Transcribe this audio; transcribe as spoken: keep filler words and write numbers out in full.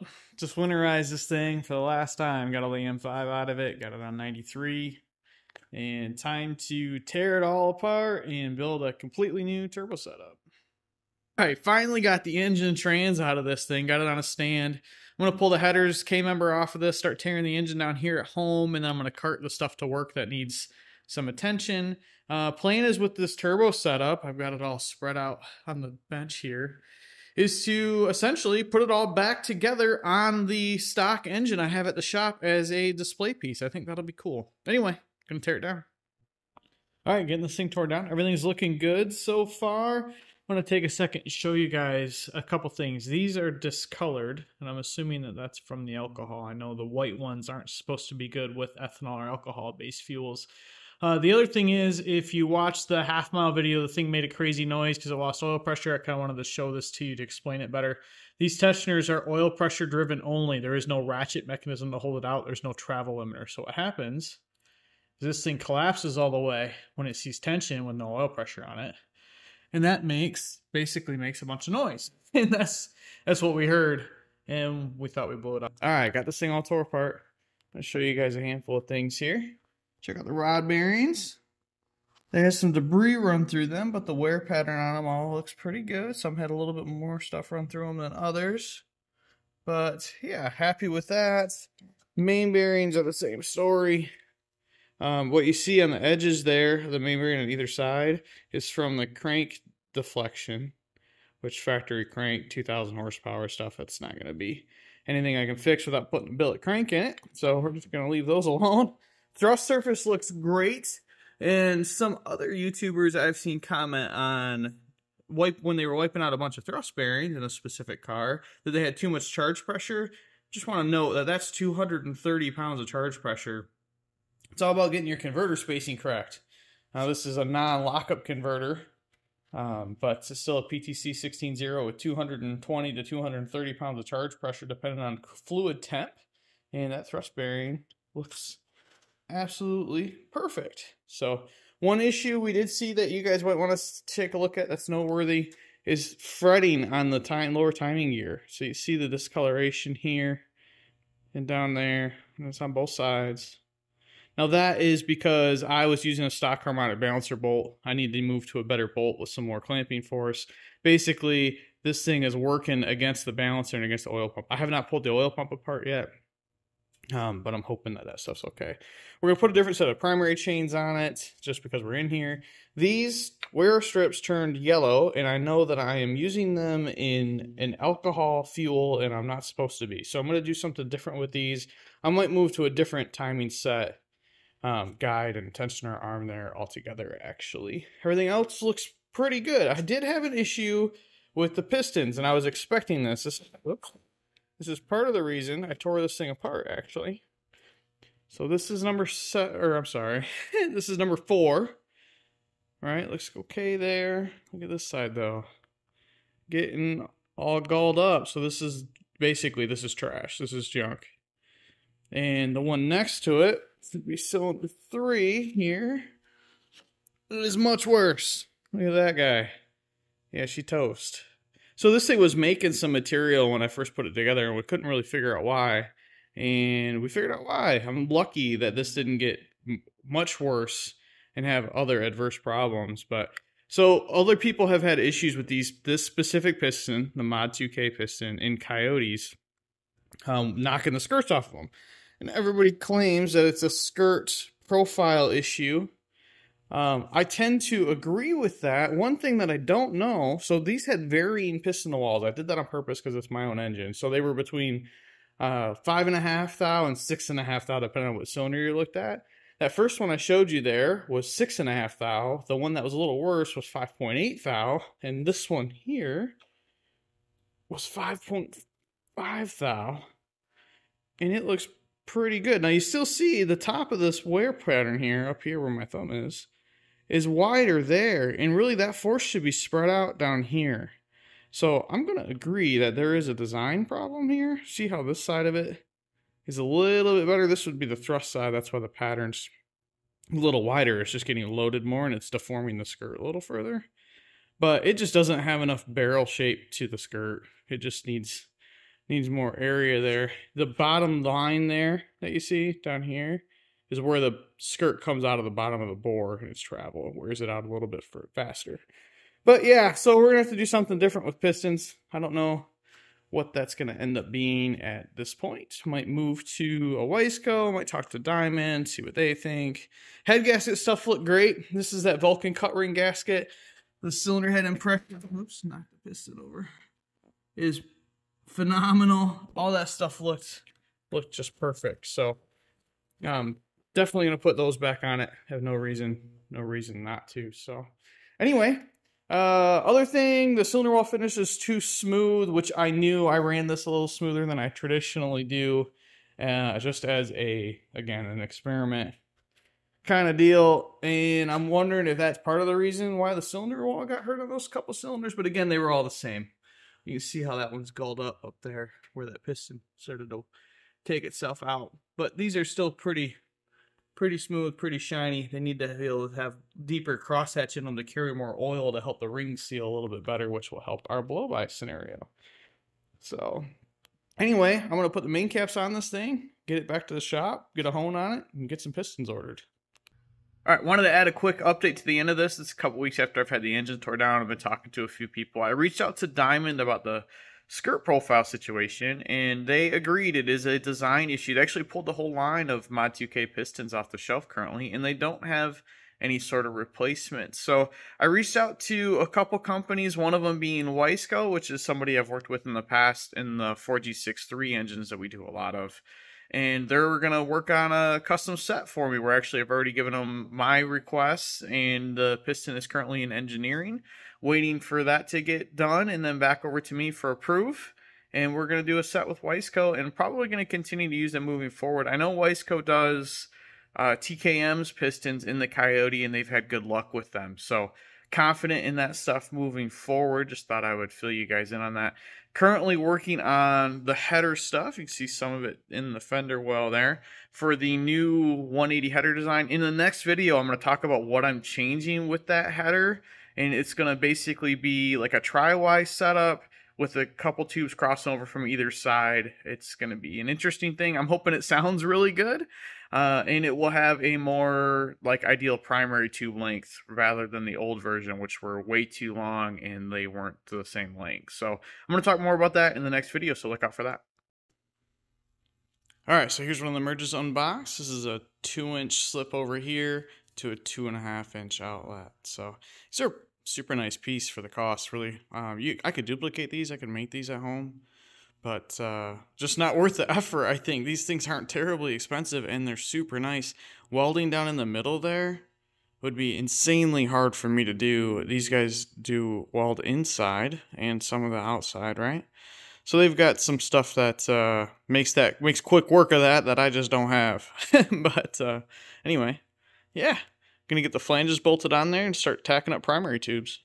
well, just winterized this thing for the last time. Got all the M five out of it, got it on ninety-three. And time to tear it all apart and build a completely new turbo setup. All right, finally got the engine trans out of this thing. Got it on a stand. I'm going to pull the headers, K-member off of this, start tearing the engine down here at home, and then I'm going to cart the stuff to work that needs some attention. Uh, plan is with this turbo setup, I've got it all spread out on the bench here, is to essentially put it all back together on the stock engine I have at the shop as a display piece. I think that'll be cool. Anyway, gonna tear it down. All right, getting this thing torn down. Everything's looking good so far. I'm gonna take a second and show you guys a couple things. These are discolored, and I'm assuming that that's from the alcohol. I know the white ones aren't supposed to be good with ethanol or alcohol-based fuels. Uh, the other thing is, if you watch the half mile video, the thing made a crazy noise because it lost oil pressure. I kind of wanted to show this to you to explain it better. These tensioners are oil pressure driven only. There is no ratchet mechanism to hold it out. There's no travel limiter. So what happens is this thing collapses all the way when it sees tension with no oil pressure on it. And that makes, basically makes a bunch of noise. And that's, that's what we heard. And we thought we'd blow it up. All right, got this thing all tore apart. I'm going to show you guys a handful of things here. Check out the rod bearings. There's some debris run through them, but the wear pattern on them all looks pretty good. Some had a little bit more stuff run through them than others. But yeah, happy with that. Main bearings are the same story. Um, what you see on the edges there, the main bearing on either side, is from the crank deflection, which factory crank, two thousand horsepower stuff, that's not going to be anything I can fix without putting a billet crank in it. So we're just going to leave those alone. Thrust surface looks great, and some other YouTubers I've seen comment on wipe when they were wiping out a bunch of thrust bearings in a specific car that they had too much charge pressure. Just want to note that that's two hundred thirty pounds of charge pressure. It's all about getting your converter spacing correct. Now this is a non-lockup converter, um, but it's still a P T C sixteen zero with two hundred twenty to two hundred thirty pounds of charge pressure depending on fluid temp, and that thrust bearing looks absolutely perfect. So one issue we did see that you guys might want to take a look at that's noteworthy is fretting on the time lower timing gear. So you see the discoloration here and down there, and it's on both sides. Now that is because I was using a stock harmonic balancer bolt. I need to move to a better bolt with some more clamping force. Basically, this thing is working against the balancer and against the oil pump. I have not pulled the oil pump apart yet. Um, but I'm hoping that that stuff's okay. We're going to put a different set of primary chains on it just because we're in here. These wear strips turned yellow, and I know that I am using them in an alcohol fuel, and I'm not supposed to be. So I'm going to do something different with these. I might move to a different timing set, um, guide and tensioner arm there altogether, actually. Everything else looks pretty good. I did have an issue with the pistons, and I was expecting this. This oops. This is part of the reason I tore this thing apart, actually. So this is number seven, or I'm sorry, this is number four. All right, looks okay there. Look at this side though, getting all galled up. So this is basically this is trash. This is junk. And the one next to it, it's gonna be cylinder three here. It is much worse. Look at that guy. Yeah, she toast. So this thing was making some material when I first put it together, and we couldn't really figure out why. And we figured out why. I'm lucky that this didn't get m much worse and have other adverse problems. But so other people have had issues with these this specific piston, the Mod two K piston, in Coyotes, um, knocking the skirts off of them. And everybody claims that it's a skirt profile issue. Um, I tend to agree with that. One thing that I don't know, so these had varying piston to walls. I did that on purpose because it's my own engine. So they were between uh, five and a half thou and six and a half thou, depending on what cylinder you looked at. That first one I showed you there was six and a half thou. The one that was a little worse was five point eight thou. And this one here was five point five thou. And it looks pretty good. Now you still see the top of this wear pattern here, up here where my thumb is. is wider there, and really that force should be spread out down here. So I'm going to agree that there is a design problem here. See how this side of it is a little bit better? This would be the thrust side. That's why the pattern's a little wider. It's just getting loaded more, and it's deforming the skirt a little further. But it just doesn't have enough barrel shape to the skirt. It just needs needs more area there. The bottom line there that you see down here is where the skirt comes out of the bottom of the bore and its travel. It wears it out a little bit for faster. But yeah, so we're going to have to do something different with pistons. I don't know what that's going to end up being at this point. Might move to a Wiseco, might talk to Diamond, see what they think. Head gasket stuff looked great. This is that Vulcan cut ring gasket. The cylinder head impression, oops, knocked the piston over, is phenomenal. All that stuff looked, looked just perfect. So um, definitely going to put those back on it. Have no reason, no reason not to. So anyway, uh, other thing, the cylinder wall finish is too smooth, which I knew. I ran this a little smoother than I traditionally do, uh, just as a, again, an experiment kind of deal, and I'm wondering if that's part of the reason why the cylinder wall got hurt on those couple cylinders. But again, they were all the same. You can see how that one's gulled up up there where that piston started to take itself out. But these are still pretty pretty smooth, pretty shiny. They need to be able to have deeper crosshatch in them to carry more oil to help the ring seal a little bit better, which will help our blow-by scenario. So anyway, I'm going to put the main caps on this thing, get it back to the shop, get a hone on it, and get some pistons ordered. All right, wanted to add a quick update to the end of this. It's a couple weeks after I've had the engine tore down. I've been talking to a few people. I reached out to Diamond about the skirt profile situation, and they agreed it is a design issue. They actually pulled the whole line of Mod two K pistons off the shelf currently, and they don't have any sort of replacement. So I reached out to a couple companies, one of them being Wiseco, which is somebody I've worked with in the past in the four G sixty-three engines that we do a lot of. And they're going to work on a custom set for me. We're actually, I've already given them my requests, and the piston is currently in engineering, waiting for that to get done and then back over to me for approve. And we're going to do a set with Wiseco, and probably going to continue to use them moving forward. I know Wiseco does uh, T K M's pistons in the Coyote, and they've had good luck with them. So confident in that stuff moving forward. Just thought I would fill you guys in on that. Currently working on the header stuff. You can see some of it in the fender well there for the new one eighty header design. In the next video, I'm going to talk about what I'm changing with that header. And it's going to basically be like a tri-Y setup with a couple tubes crossing over from either side. It's going to be an interesting thing. I'm hoping it sounds really good. Uh, and it will have a more like ideal primary tube length rather than the old version, which were way too long and they weren't the same length. So I'm going to talk more about that in the next video. So look out for that. All right. So here's one of the merges unboxed. This is a two inch slip over here to a two and a half inch outlet. So these are super nice piece for the cost, really. Um, you, I could duplicate these. I could make these at home, but uh, just not worth the effort, I think. These things aren't terribly expensive, and they're super nice. Welding down in the middle there would be insanely hard for me to do. These guys do weld inside and some of the outside, right? So they've got some stuff that uh, makes that makes quick work of that that I just don't have. But uh, anyway, yeah. Gonna get the flanges bolted on there and start tacking up primary tubes.